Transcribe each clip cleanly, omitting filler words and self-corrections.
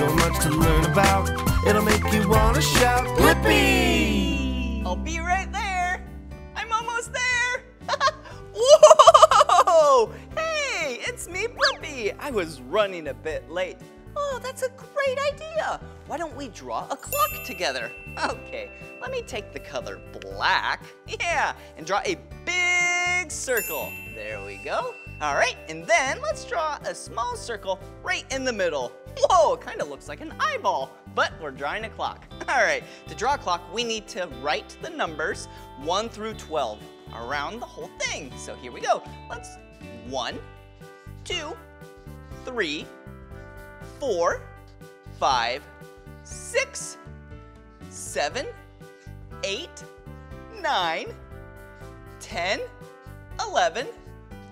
so much to learn about. It'll make you want to shout, Blippi! I'll be right there. I'm almost there. Whoa! Hey, it's me, Blippi. I was running a bit late. Oh, that's a great idea. Why don't we draw a clock together? Okay, let me take the color black. Yeah, and draw a big circle. There we go. All right, and then let's draw a small circle right in the middle. Whoa, it kind of looks like an eyeball, but we're drawing a clock. All right, to draw a clock, we need to write the numbers 1 through 12 around the whole thing. So here we go. Let's 1, 2, 3, 4, 5, 6, 7, 8, 9, 10, 11,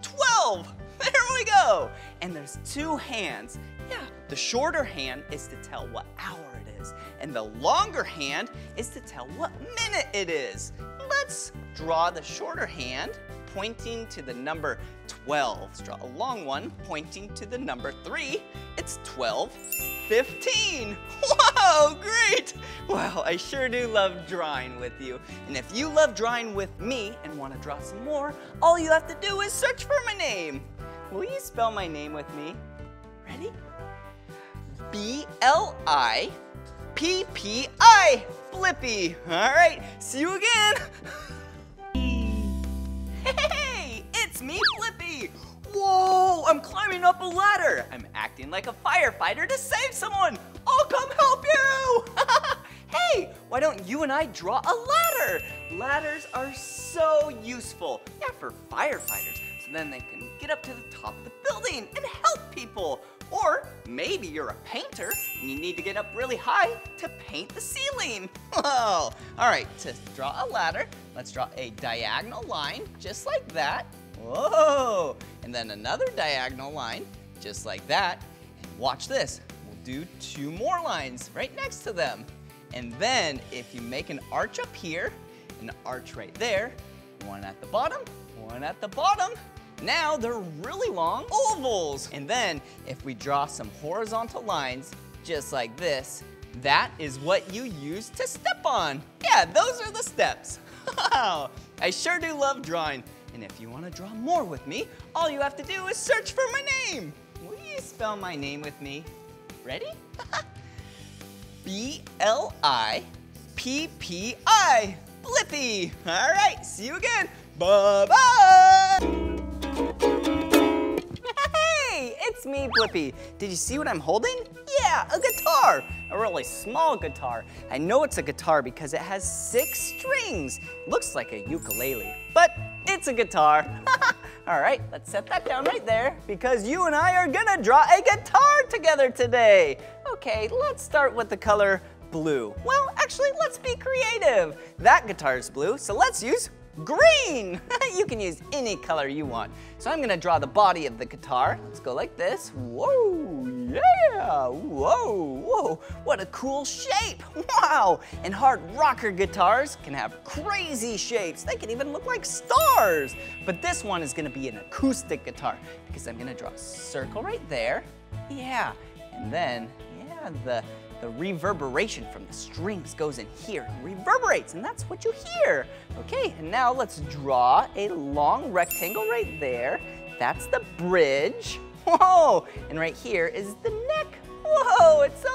12. There we go. And there's two hands. Yeah, the shorter hand is to tell what hour it is, and the longer hand is to tell what minute it is. Let's draw the shorter hand pointing to the number 12. Let's draw a long one pointing to the number 3. It's 12:15. Whoa, great! Wow, I sure do love drawing with you. And if you love drawing with me and want to draw some more, all you have to do is search for my name. Will you spell my name with me? Ready? B-L-I-P-P-I, Blippi. All right, see you again. Hey, it's me, Blippi. Whoa, I'm climbing up a ladder. I'm acting like a firefighter to save someone. I'll come help you. Hey, why don't you and I draw a ladder? Ladders are so useful. Yeah, for firefighters. So then they can get up to the top of the building and help people. Or maybe you're a painter and you need to get up really high to paint the ceiling. Whoa. All right, to draw a ladder, let's draw a diagonal line just like that. Whoa! And then another diagonal line, just like that. And watch this. We'll do two more lines right next to them. And then if you make an arch up here, an arch right there, one at the bottom, one at the bottom. Now they're really long ovals. And then if we draw some horizontal lines, just like this, that is what you use to step on. Yeah, those are the steps. Wow! I sure do love drawing. And if you want to draw more with me, all you have to do is search for my name. Will you spell my name with me? Ready? B-L-I-P-P-I, Blippi. All right, see you again. Bye-bye. Hey, it's me, Blippi. Did you see what I'm holding? Yeah, a guitar. A really small guitar. I know it's a guitar because it has 6 strings. Looks like a ukulele, but it's a guitar. All right, let's set that down right there because you and I are gonna draw a guitar together today. Okay, let's start with the color blue. Well, actually, let's be creative. That guitar is blue, so let's use green. You can use any color you want. So I'm gonna draw the body of the guitar. Let's go like this. Whoa, yeah, whoa, whoa. What a cool shape, wow. And hard rocker guitars can have crazy shapes. They can even look like stars. But this one is gonna be an acoustic guitar because I'm gonna draw a circle right there. Yeah, and then, yeah, the reverberation from the strings goes in here and reverberates, and that's what you hear. Okay, and now let's draw a long rectangle right there. That's the bridge. Whoa, and right here is the neck. Whoa, it's so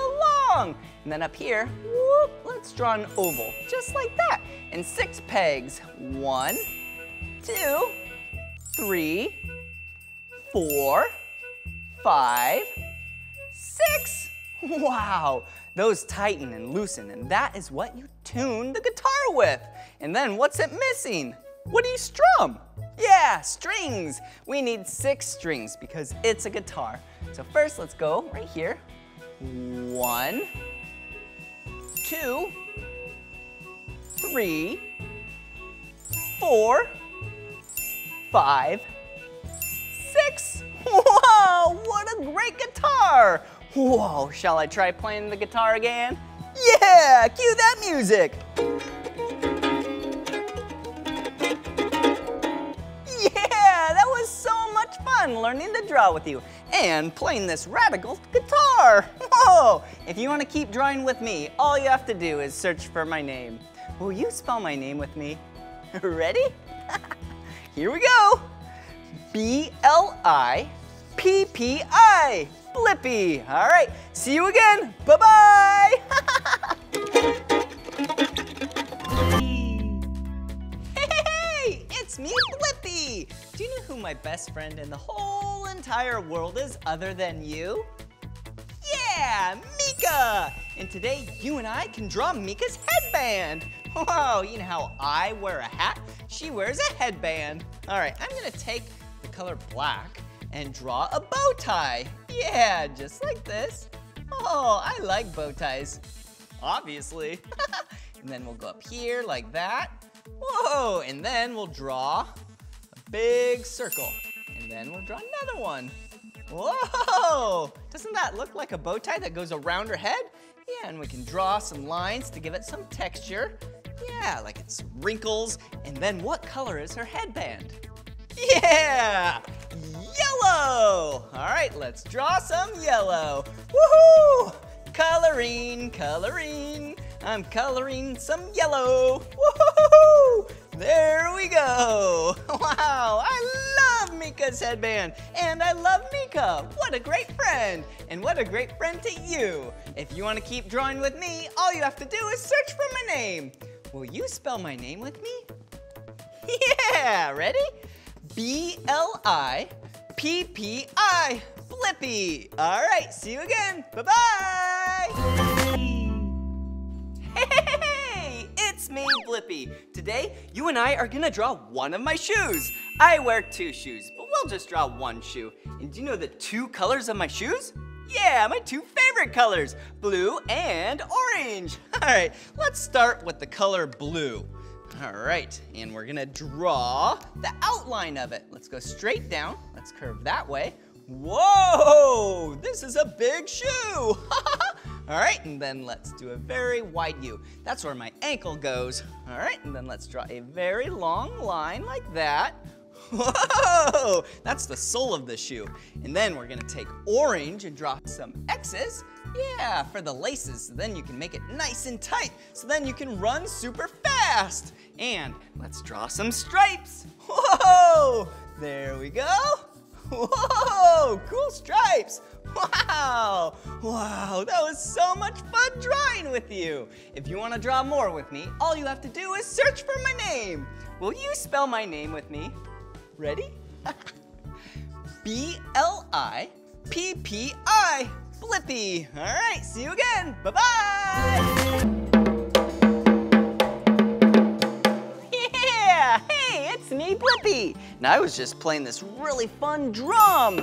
long. And then up here, whoop, let's draw an oval, just like that. And 6 pegs, 1, 2, 3, 4, 5, 6. Wow, those tighten and loosen, and that is what you tune the guitar with. And then what's it missing? What do you strum? Yeah, strings. We need 6 strings because it's a guitar. So first, let's go right here. 1, 2, 3, 4, 5, 6. Whoa, what a great guitar. Whoa, shall I try playing the guitar again? Yeah, cue that music. Yeah, that was so much fun learning to draw with you and playing this radical guitar. Whoa, If you want to keep drawing with me, all you have to do is search for my name. Will you spell my name with me? Ready? Here we go. B-L-I-P-P-I. Blippi. All right. See you again. Bye-bye. Hey, it's me, Blippi. Do you know who my best friend in the whole entire world is other than you? Yeah, Mika. And today, you and I can draw Mika's headband. Whoa, you know how I wear a hat? She wears a headband. All right, I'm gonna take the color black and draw a bow tie. Yeah, just like this. Oh, I like bow ties, obviously. And then we'll go up here like that. Whoa, and then we'll draw a big circle. And then we'll draw another one. Whoa, doesn't that look like a bow tie that goes around her head? Yeah, and we can draw some lines to give it some texture. Yeah, like it's wrinkles. And then what color is her headband? Yeah, yellow. All right, let's draw some yellow. Woohoo! Coloring, coloring. I'm coloring some yellow. Woohoo! There we go. Wow, I love Mika's headband. And I love Mika. What a great friend. And what a great friend to you. If you want to keep drawing with me, all you have to do is search for my name. Will you spell my name with me? Yeah, ready? B-L-I-P-P-I. Blippi. All right, see you again. Bye-bye. Hey, it's me, Blippi. Today, you and I are gonna draw one of my shoes. I wear two shoes, but we'll just draw one shoe. And do you know the two colors of my shoes? Yeah, my two favorite colors, blue and orange. All right, let's start with the color blue. All right, and we're gonna draw the outline of it. Let's go straight down, let's curve that way. Whoa, this is a big shoe. All right, and then let's do a very wide U. That's where my ankle goes. All right, and then let's draw a very long line like that. Whoa! That's the sole of the shoe. And then we're gonna take orange and draw some X's. Yeah, for the laces, so then you can make it nice and tight. So then you can run super fast. And let's draw some stripes. Whoa! There we go. Whoa, cool stripes. Wow, wow, that was so much fun drawing with you. If you wanna draw more with me, all you have to do is search for my name. Will you spell my name with me? Ready? B-L-I-P-P-I. Blippi. All right, see you again. Bye-bye. Yeah, hey, it's me, Blippi. Now, I was just playing this really fun drum.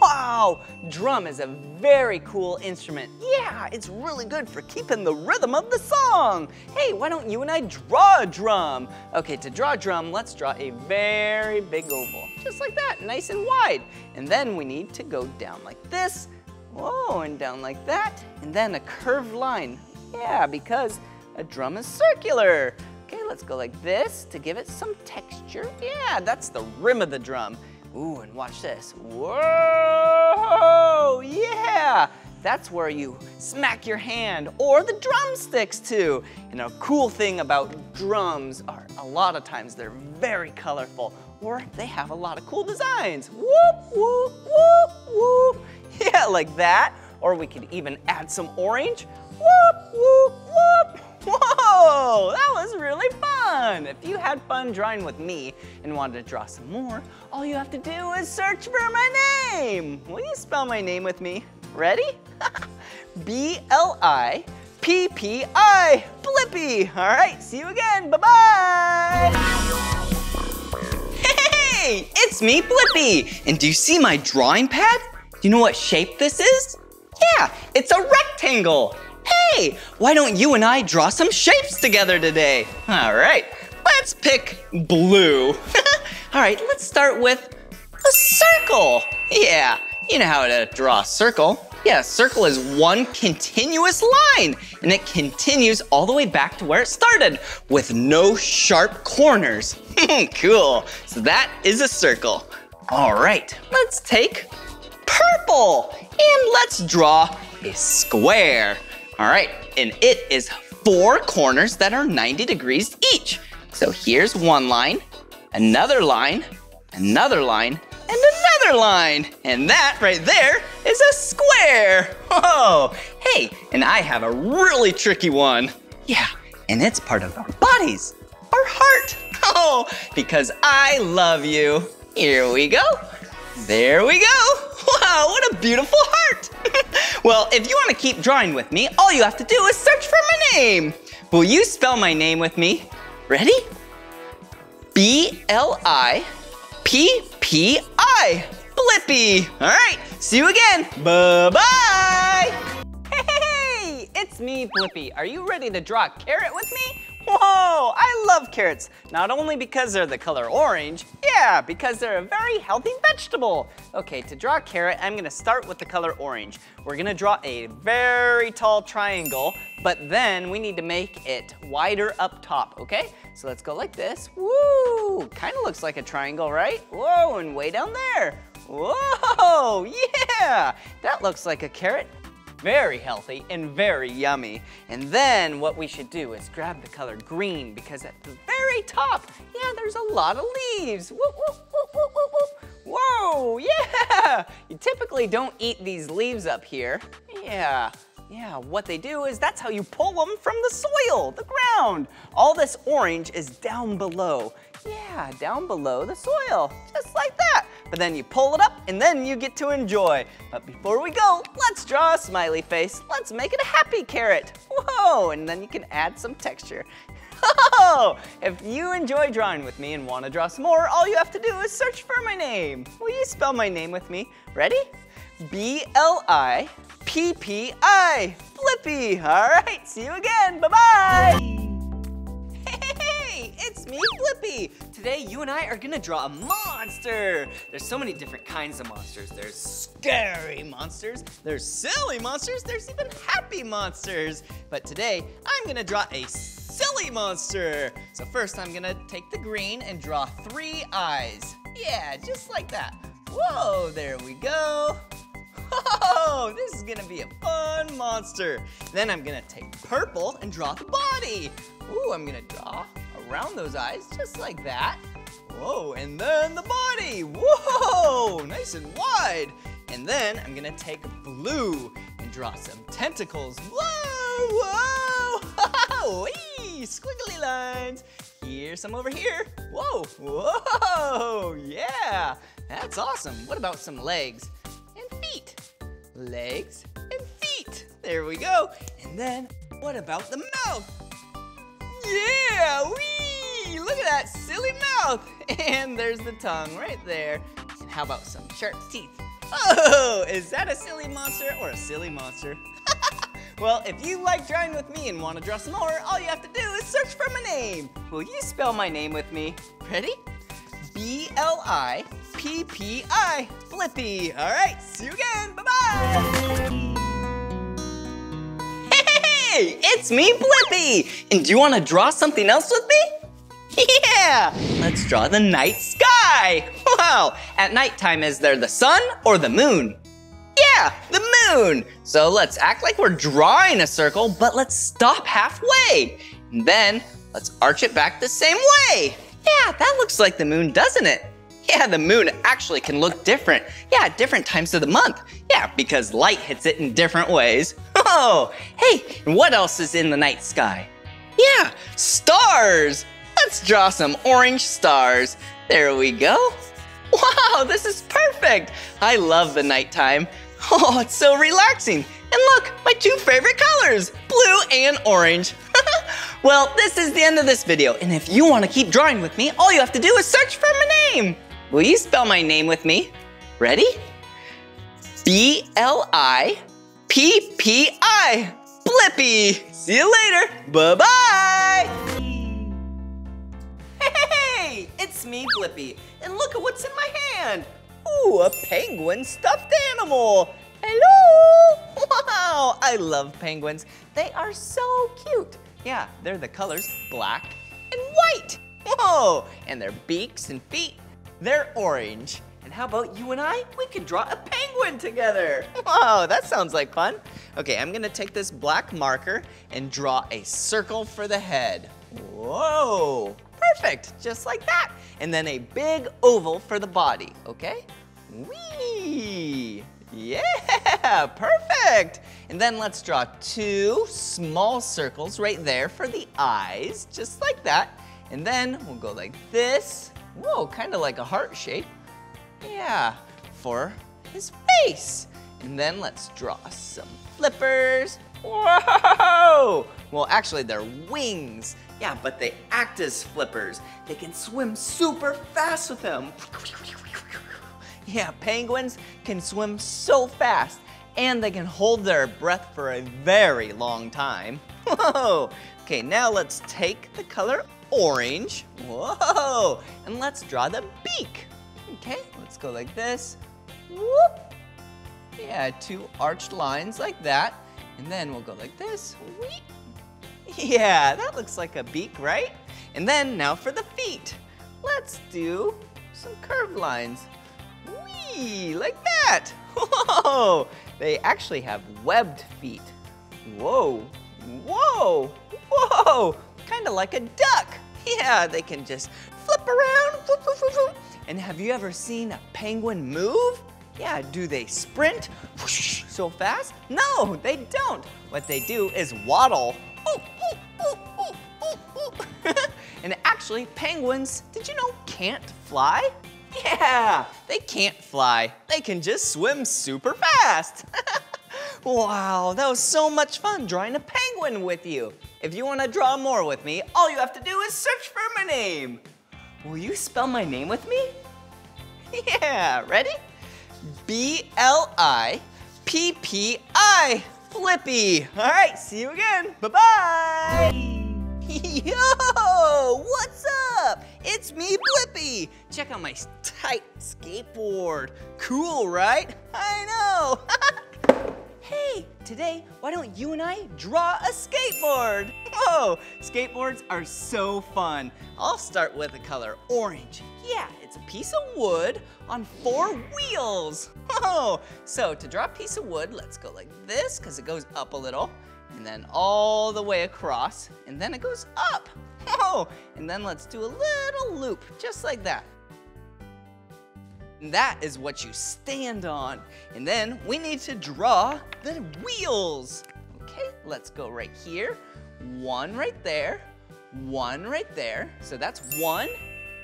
Wow, drum is a very cool instrument. Yeah, it's really good for keeping the rhythm of the song. Hey, why don't you and I draw a drum? Okay, to draw a drum, let's draw a very big oval, just like that, nice and wide. And then we need to go down like this, whoa, and down like that, and then a curved line. Yeah, because a drum is circular. Okay, let's go like this to give it some texture. Yeah, that's the rim of the drum. Ooh, and watch this. Whoa, yeah. That's where you smack your hand or the drumsticks too. And a cool thing about drums are a lot of times they're very colorful or they have a lot of cool designs. Whoop, whoop, whoop, whoop. Yeah, like that. Or we could even add some orange. Whoop, whoop, whoop. Whoa, that was really fun. If you had fun drawing with me and wanted to draw some more, all you have to do is search for my name. Will you spell my name with me? Ready? B-L-I-P-P-I. Blippi. All right, see you again. Bye-bye. Hey, it's me, Blippi. And do you see my drawing pad? You know what shape this is? Yeah, it's a rectangle. Hey, why don't you and I draw some shapes together today? All right, let's pick blue. All right, let's start with a circle. Yeah, you know how to draw a circle. Yeah, a circle is one continuous line, and it continues all the way back to where it started with no sharp corners. Cool, so that is a circle. All right, let's take purple. And let's draw a square. All right, and it is 4 corners that are 90 degrees each. So here's one line, another line, another line, and another line. And that right there is a square. Whoa. Hey, and I have a really tricky one. Yeah, and it's part of our bodies, our heart. Oh, because I love you. Here we go. There we go. Wow, what a beautiful heart. Well, if you want to keep drawing with me, all you have to do is search for my name. Will you spell my name with me? Ready? B-L-I-P-P-I. Blippi. All right, see you again. Bye-bye. Hey, it's me, Blippi. Are you ready to draw a carrot with me? Whoa, I love carrots, not only because they're the color orange, yeah, because they're a very healthy vegetable. Okay, to draw a carrot, I'm gonna start with the color orange. We're gonna draw a very tall triangle, but then we need to make it wider up top, okay? So let's go like this, woo, kinda looks like a triangle, right? Whoa, and way down there, whoa, yeah, that looks like a carrot. Very healthy and very yummy. And then what we should do is grab the color green because at the very top, yeah, there's a lot of leaves. Whoop, whoop, whoop, whoop, whoop, whoop. Whoa, yeah! You typically don't eat these leaves up here. Yeah, what they do is that's how you pull them from the soil, the ground. All this orange is down below. Yeah, down below the soil, just like that. But then you pull it up and then you get to enjoy. But before we go, let's draw a smiley face. Let's make it a happy carrot. Whoa, and then you can add some texture. Oh, if you enjoy drawing with me and want to draw some more, all you have to do is search for my name. Will you spell my name with me? Ready? B-L-I-P-P-I, Blippi. All right, see you again, bye-bye. It's me, Blippi. Today, you and I are gonna draw a monster. There's so many different kinds of monsters. There's scary monsters, there's silly monsters, there's even happy monsters. But today, I'm gonna draw a silly monster. So first, I'm gonna take the green and draw 3 eyes. Yeah, just like that. Whoa, there we go. Whoa, this is gonna be a fun monster. Then I'm gonna take purple and draw the body. Ooh, I'm gonna draw around those eyes, just like that. Whoa, and then the body. Whoa, nice and wide. And then I'm gonna take blue and draw some tentacles. Whoa, whoa, wee, squiggly lines. Here's some over here. Whoa, whoa, yeah, that's awesome. What about some legs and feet? Legs and feet, there we go. And then what about the mouth? Yeah, wee! Look at that silly mouth. And there's the tongue right there. And how about some sharp teeth? Oh, is that a silly monster or a silly monster? Well, if you like drawing with me and want to draw some more, all you have to do is search for my name. Will you spell my name with me? Ready? B-L-I-P-P-I, Blippi. All right, see you again, bye-bye. Hey, it's me, Blippi. And do you want to draw something else with me? Yeah, let's draw the night sky. Wow, at nighttime, is there the sun or the moon? Yeah, the moon. So let's act like we're drawing a circle, but let's stop halfway. And then let's arch it back the same way. Yeah, that looks like the moon, doesn't it? Yeah, the moon actually can look different. Yeah, at different times of the month. Yeah, because light hits it in different ways. Oh, hey, and what else is in the night sky? Yeah, stars. Let's draw some orange stars. There we go. Wow, this is perfect. I love the nighttime. Oh, it's so relaxing. And look, my 2 favorite colors, blue and orange. Well, this is the end of this video. And if you want to keep drawing with me, all you have to do is search for my name. Will you spell my name with me? Ready? B-L-I-P-P-I, Blippi. See you later, bye-bye. Hey, it's me, Blippi. And look at what's in my hand. Ooh, a penguin stuffed animal. Hello. Wow, I love penguins. They are so cute. Yeah, they're the colors black and white. Whoa, and their beaks and feet, they're orange. And how about you and I? We could draw a penguin. penguin together. Whoa, that sounds like fun. Okay, I'm gonna take this black marker and draw a circle for the head. Whoa, perfect, just like that. And then a big oval for the body, okay? Whee! Yeah, perfect. And then let's draw two small circles right there for the eyes, just like that. And then we'll go like this. Whoa, kind of like a heart shape. Yeah, for his face. And then let's draw some flippers. Whoa! Well, actually, they're wings. Yeah, but they act as flippers. They can swim super fast with them. Yeah, penguins can swim so fast, and they can hold their breath for a very long time. Whoa! Okay, now let's take the color orange. Whoa! And let's draw the beak. Okay, let's go like this. Whoop! Yeah, two arched lines like that. And then we'll go like this. Whee! Yeah, that looks like a beak, right? And then now for the feet. Let's do some curved lines. Whee! Like that. Whoa! They actually have webbed feet. Whoa! Whoa! Whoa! Kind of like a duck. Yeah, they can just flip around. And have you ever seen a penguin move? Yeah, do they sprint so fast? No, they don't. What they do is waddle. And actually, penguins, did you know, can't fly? Yeah, they can't fly. They can just swim super fast. Wow, that was so much fun drawing a penguin with you. If you want to draw more with me, all you have to do is search for my name. Will you spell my name with me? Yeah, ready? B-L-I-P-P-I, Blippi. All right, see you again. Bye-bye. Yo, what's up? It's me, Blippi. Check out my tight skateboard. Cool, right? I know. Hey, today, why don't you and I draw a skateboard? Whoa, skateboards are so fun. I'll start with the color orange. Yeah, it's a piece of wood on four wheels. Whoa, so to draw a piece of wood, let's go like this, because it goes up a little, and then all the way across, and then it goes up. Whoa, and then let's do a little loop, just like that. And that is what you stand on. And then we need to draw the wheels. Okay, let's go right here. One right there, one right there. So that's one,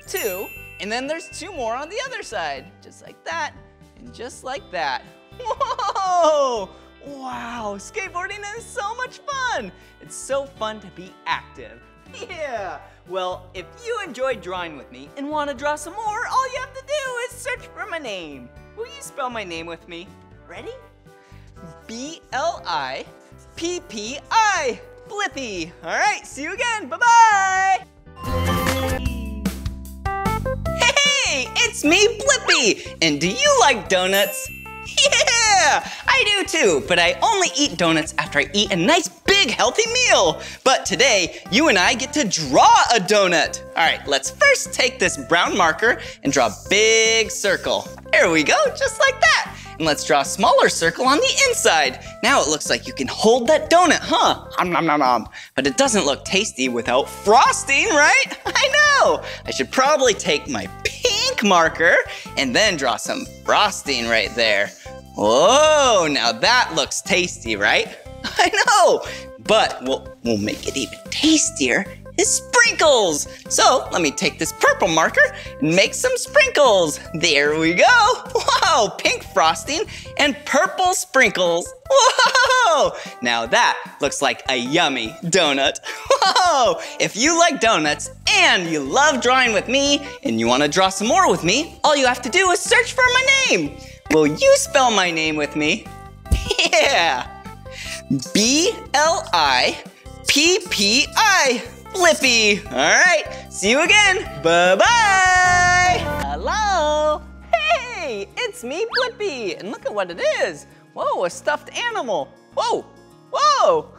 two, and then there's two more on the other side. Just like that, and just like that. Whoa! Wow, skateboarding is so much fun. It's so fun to be active. Yeah, well, if you enjoyed drawing with me and want to draw some more, all you have to do is search for my name. Will you spell my name with me? Ready? B-L-I-P-P-I, Blippi. All right, see you again, bye-bye. Hey, it's me, Blippi, and do you like donuts? Yeah, I do too, but I only eat donuts after I eat a nice big healthy meal. But today, you and I get to draw a donut. All right, let's first take this brown marker and draw a big circle. There we go, just like that. And let's draw a smaller circle on the inside. Now it looks like you can hold that donut, huh? Nom, nom, nom. But it doesn't look tasty without frosting, right? I know. I should probably take my pink marker and then draw some frosting right there. Whoa, now that looks tasty, right? I know. But we'll make it even tastier is sprinkles. So let me take this purple marker and make some sprinkles. There we go. Whoa, pink frosting and purple sprinkles. Whoa, now that looks like a yummy donut. Whoa, if you like donuts and you love drawing with me and you want to draw some more with me, all you have to do is search for my name. Will you spell my name with me? Yeah, B-L-I-P-P-I. Blippi. All right, see you again. Bye-bye. Hello. Hey, it's me, Blippi. And look at what it is. Whoa, a stuffed animal. Whoa, whoa.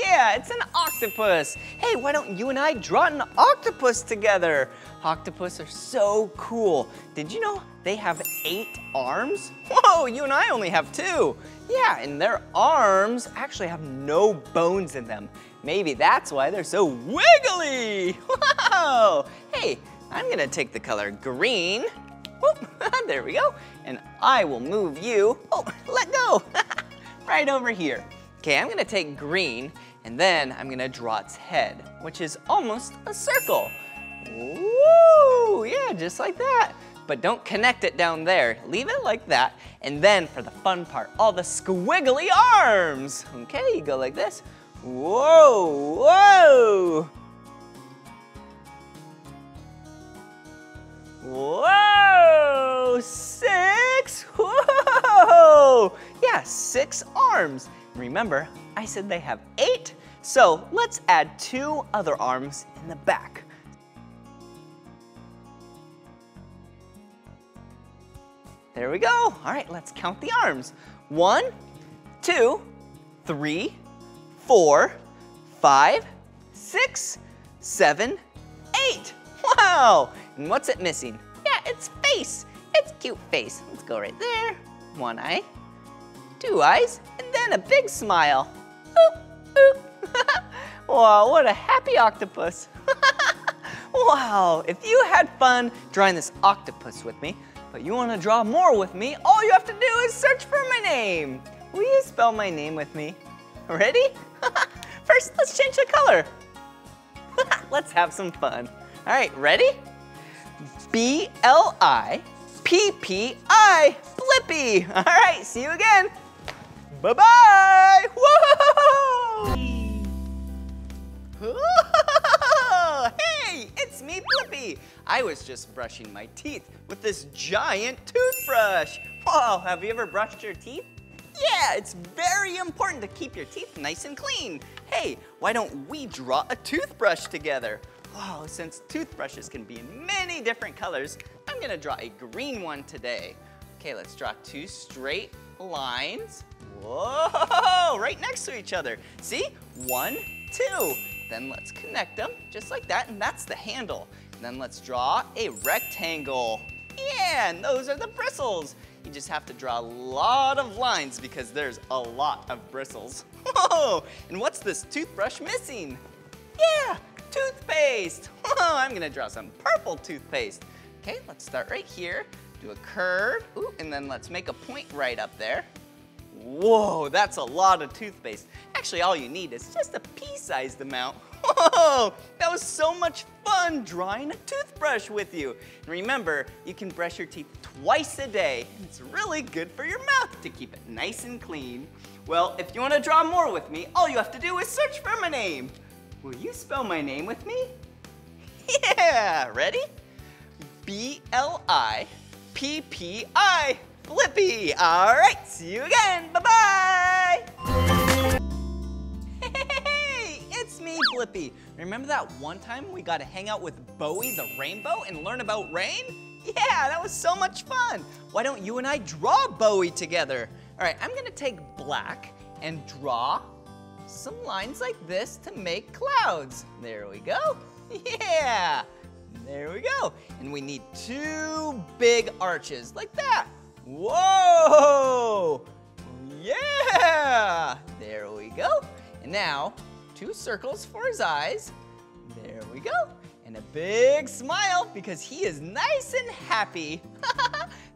Yeah, Yeah, it's an octopus. Hey, why don't you and I draw an octopus together? Octopus are so cool. Did you know they have 8 arms? Whoa, you and I only have 2. Yeah, and their arms actually have no bones in them. Maybe that's why they're so wiggly. Wow. Hey, I'm gonna take the color green. Whoop, there we go. And I will move you, let go, right over here. Okay, I'm gonna take green and then I'm gonna draw its head, which is almost a circle. Woo, yeah, just like that. But don't connect it down there, leave it like that. And then for the fun part, all the squiggly arms. Okay, you go like this. Whoa, whoa. Whoa, 6, whoa. Yeah, 6 arms. Remember, I said they have 8, so let's add 2 other arms in the back. There we go, all right, let's count the arms. 1, 2, 3, 4, 5, 6, 7, 8. Wow, and what's it missing? Yeah, its face, its cute face. Let's go right there. 1 eye, 2 eyes, and then a big smile. Boop, boop. Wow, what a happy octopus. Wow, if you had fun drawing this octopus with me, but you wanna draw more with me, all you have to do is search for my name. Will you spell my name with me? Ready? First, let's change the color. Let's have some fun. All right, ready? B-L-I-P-P-I, Blippi. All right, see you again. Bye-bye. Whoa! Whoa! Hey, it's me, Blippi. I was just brushing my teeth with this giant toothbrush. Whoa, have you ever brushed your teeth? Yeah, it's very important to keep your teeth nice and clean. Hey, why don't we draw a toothbrush together? Wow, since toothbrushes can be in many different colors, I'm gonna draw a green one today. Okay, let's draw 2 straight lines. Whoa, right next to each other. See, 1, 2. Then let's connect them just like that, and that's the handle. And then let's draw a rectangle. Yeah, and those are the bristles. You just have to draw a lot of lines because there's a lot of bristles. Whoa, and what's this toothbrush missing? Yeah. Toothpaste. Oh, I'm gonna draw some purple toothpaste. Okay, let's start right here, do a curve, ooh, and then let's make a point right up there. Whoa, that's a lot of toothpaste. Actually, all you need is just a pea-sized amount. Whoa, that was so much fun drawing a toothbrush with you. And remember, you can brush your teeth twice a day. It's really good for your mouth to keep it nice and clean. Well, if you wanna draw more with me, all you have to do is search for my name. Will you spell my name with me? Yeah, ready? B-L-I-P-P-I, Blippi. All right, see you again, bye-bye. Hey, it's me, Blippi. Remember that one time we got to hang out with Bowie the rainbow and learn about rain? Yeah, that was so much fun. Why don't you and I draw Bowie together? All right, I'm gonna take black and draw some lines like this to make clouds. There we go. Yeah, there we go. And we need 2 big arches like that. Whoa, yeah, there we go. And now 2 circles for his eyes. There we go. And a big smile because he is nice and happy.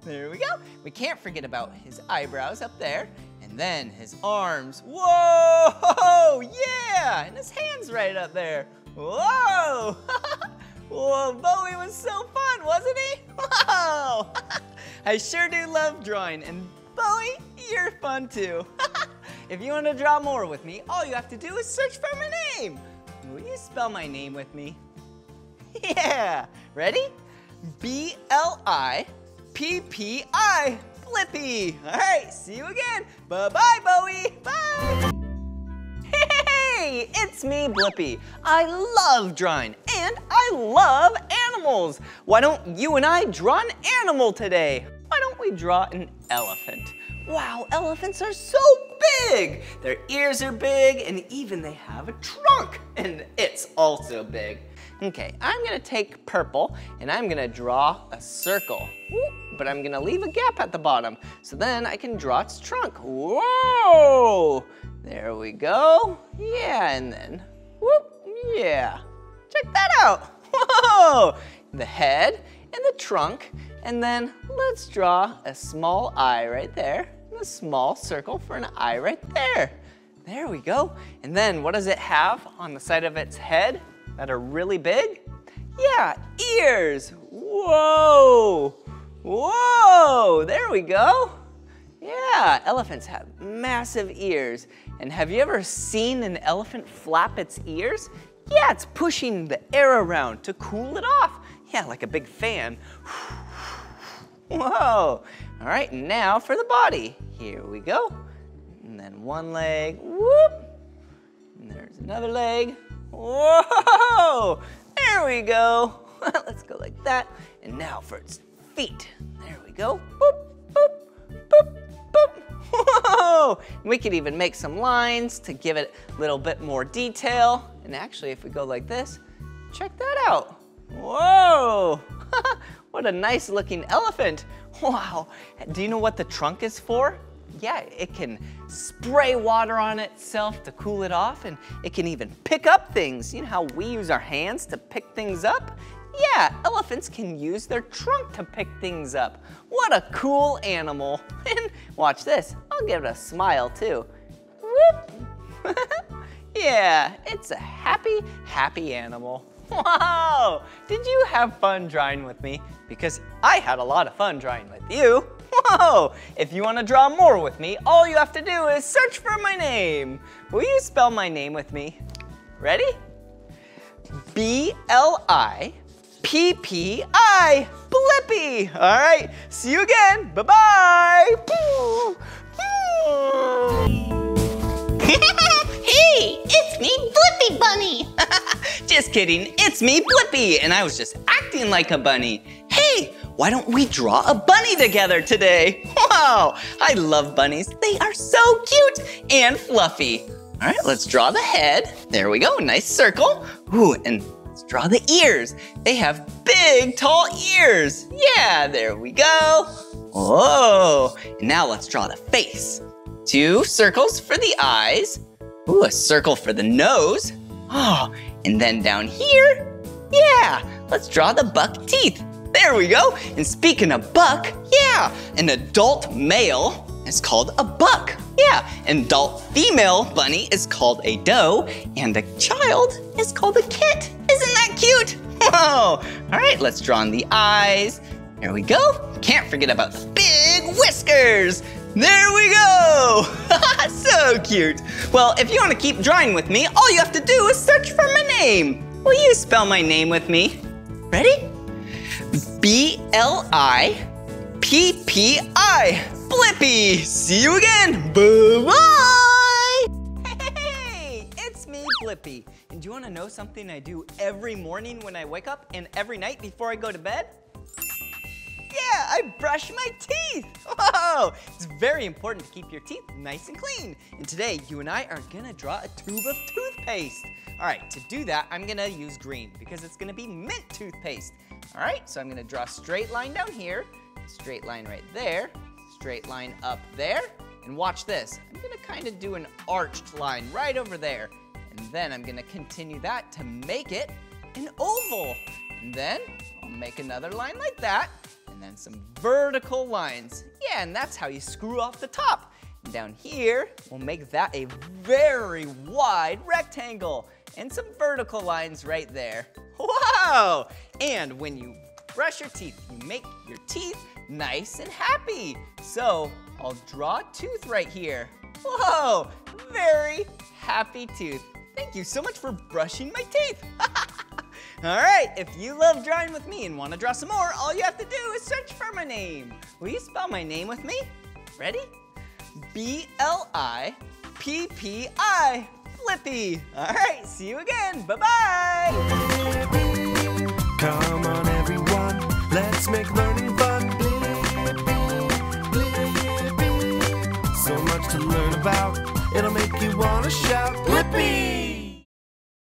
There we go. We can't forget about his eyebrows up there. And then his arms, whoa, yeah, and his hands right up there, whoa. Whoa, Bowie was so fun, wasn't he? Wow, I sure do love drawing, and Bowie, you're fun too. If you want to draw more with me, all you have to do is search for my name. Will you spell my name with me? Yeah, ready? B-L-I-P-P-I. Blippi. All right, see you again. Bye-bye, Bowie. Bye. Hey, it's me, Blippi. I love drawing and I love animals. Why don't you and I draw an animal today? Why don't we draw an elephant? Wow, elephants are so big! Their ears are big, and even they have a trunk, and it's also big. Okay, I'm gonna take purple, and I'm gonna draw a circle. But I'm gonna leave a gap at the bottom, so then I can draw its trunk. Whoa! There we go. Yeah, and then, whoop, yeah. Check that out. Whoa! The head and the trunk, and then let's draw a small eye right there, and a small circle for an eye right there. There we go. And then what does it have on the side of its head that are really big? Yeah, ears. Whoa! Whoa! There we go. Yeah, elephants have massive ears. And have you ever seen an elephant flap its ears? Yeah, it's pushing the air around to cool it off. Yeah, like a big fan. Whoa. All right, now for the body. Here we go. And then one leg, whoop. And there's another leg. Whoa. There we go. Let's go like that. And now for its feet. There we go. Boop, boop, boop, boop. Whoa. We could even make some lines to give it a little bit more detail. And actually, if we go like this, check that out. Whoa, what a nice looking elephant. Wow, do you know what the trunk is for? Yeah, it can spray water on itself to cool it off, and it can even pick up things. You know how we use our hands to pick things up? Yeah, elephants can use their trunk to pick things up. What a cool animal. And watch this, I'll give it a smile too. Whoop. Yeah, it's a happy, happy animal. Wow, did you have fun drawing with me? Because I had a lot of fun drawing with you. Whoa, if you want to draw more with me, all you have to do is search for my name. Will you spell my name with me? Ready? B-L-I-P-P-I, Blippi. All right, see you again, bye-bye. Hey, it's me, Blippi Bunny. Just kidding, it's me, Blippi, and I was just acting like a bunny. Hey, why don't we draw a bunny together today? Wow, I love bunnies. They are so cute and fluffy. All right, let's draw the head. There we go, nice circle. Ooh, and let's draw the ears. They have big, tall ears. Yeah, there we go. Whoa, and now let's draw the face. Two circles for the eyes. Ooh, a circle for the nose. Oh, and then down here, yeah, let's draw the buck teeth. There we go. And speaking of buck, yeah, an adult male is called a buck. Yeah, an adult female bunny is called a doe, and a child is called a kit. Isn't that cute? Whoa. All right, let's draw on the eyes. There we go. Can't forget about the big whiskers. There we go! So cute! Well, if you want to keep drawing with me, all you have to do is search for my name. Will you spell my name with me? Ready? B-L-I-P-P-I, Blippi! See you again! Bye-bye! Hey, it's me, Blippi. And do you want to know something I do every morning when I wake up and every night before I go to bed? Yeah, I brush my teeth. Whoa, it's very important to keep your teeth nice and clean. And today, you and I are gonna draw a tube of toothpaste. All right, to do that, I'm gonna use green because it's gonna be mint toothpaste. All right, so I'm gonna draw a straight line down here, straight line right there, straight line up there, and watch this. I'm gonna kind of do an arched line right over there. And then I'm gonna continue that to make it an oval. And then I'll make another line like that. And then some vertical lines. Yeah, and that's how you screw off the top. And down here, we'll make that a very wide rectangle and some vertical lines right there. Wow! And when you brush your teeth, you make your teeth nice and happy. So I'll draw a tooth right here. Whoa, very happy tooth. Thank you so much for brushing my teeth. All right, if you love drawing with me and want to draw some more, all you have to do is search for my name. Will you spell my name with me? Ready? B-L-I-P-P-I, Blippi. All right, see you again. Bye-bye. Come on, everyone. Let's make learning fun. Blippi, Blippi, Blippi. about. It'll make you wanna shout, Blippi!